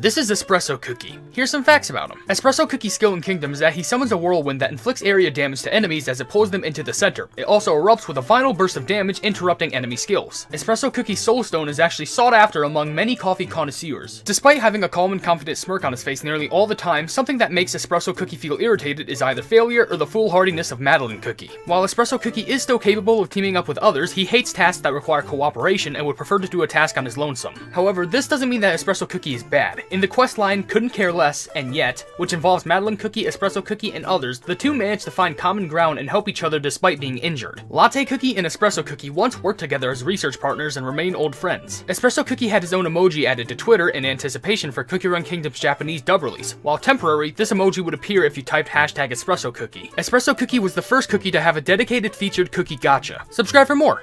This is Espresso Cookie. Here's some facts about him. Espresso Cookie's skill in Kingdom is that he summons a whirlwind that inflicts area damage to enemies as it pulls them into the center. It also erupts with a final burst of damage, interrupting enemy skills. Espresso Cookie's Soulstone is actually sought after among many coffee connoisseurs. Despite having a calm and confident smirk on his face nearly all the time, something that makes Espresso Cookie feel irritated is either failure or the foolhardiness of Madeline Cookie. While Espresso Cookie is still capable of teaming up with others, he hates tasks that require cooperation and would prefer to do a task on his lonesome. However, this doesn't mean that Espresso Cookie is bad. In the quest line Couldn't Care Less, and Yet, which involves Madeline Cookie, Espresso Cookie, and others, the two manage to find common ground and help each other despite being injured. Latte Cookie and Espresso Cookie once worked together as research partners and remain old friends. Espresso Cookie had his own emoji added to Twitter in anticipation for Cookie Run Kingdom's Japanese dub release. While temporary, this emoji would appear if you typed #EspressoCookie. Espresso Cookie was the first cookie to have a dedicated featured cookie gacha. Subscribe for more!